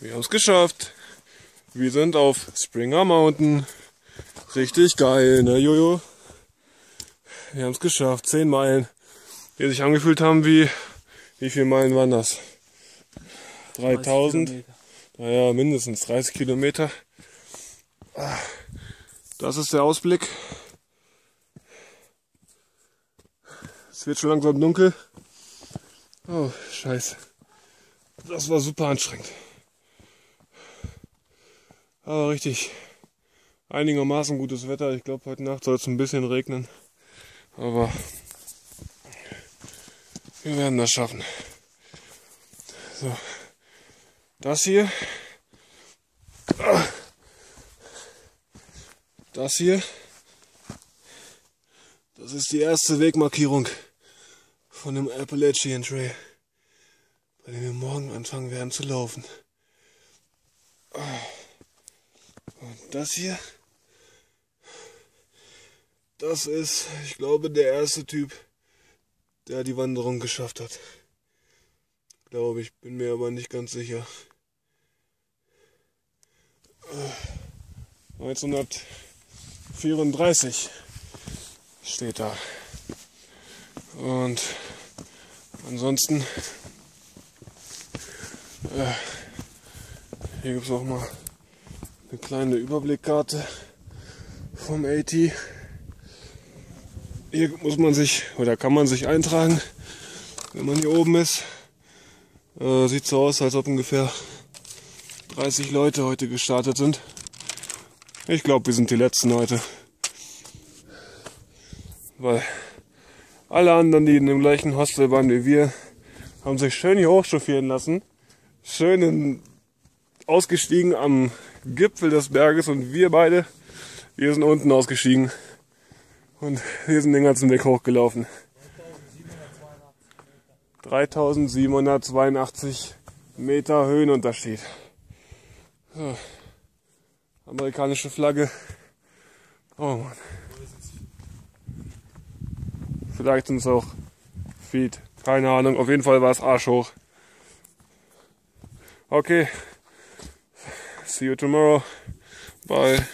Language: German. Wir haben es geschafft. Wir sind auf Springer Mountain. Richtig geil, ne Jojo? Wir haben es geschafft. 10 Meilen, die sich angefühlt haben wie... Wie viele Meilen waren das? 3000? Naja, mindestens 30 Kilometer. Das ist der Ausblick. Es wird schon langsam dunkel. Oh, scheiße. Das war super anstrengend. Aber richtig. Einigermaßen gutes Wetter. Ich glaube, heute Nacht soll es ein bisschen regnen. Aber wir werden das schaffen. So. Das hier. Das hier. Das ist die erste Wegmarkierung von dem Appalachian Trail, bei dem wir morgen anfangen werden zu laufen. Und das hier, das ist, ich glaube, der erste Typ, der die Wanderung geschafft hat. Glaube ich, bin mir aber nicht ganz sicher. 1934 steht da. Und ansonsten hier gibt es noch mal eine kleine Überblickkarte vom AT. Hier muss man sich, oder kann man sich eintragen, wenn man hier oben ist. Sieht so aus, als ob ungefähr 30 Leute heute gestartet sind. Ich glaube, wir sind die letzten heute, weil alle anderen, die in dem gleichen Hostel waren wie wir, haben sich schön hier hochchauffieren lassen. Schön ausgestiegen am Gipfel des Berges, und wir beide, wir sind unten ausgestiegen. Und wir sind den ganzen Weg hochgelaufen. 3782 Meter Höhenunterschied. So. Amerikanische Flagge. Oh Mann. Vielleicht sind es auch Feet. Keine Ahnung. Auf jeden Fall war es Arsch hoch. Okay. See you tomorrow. Bye.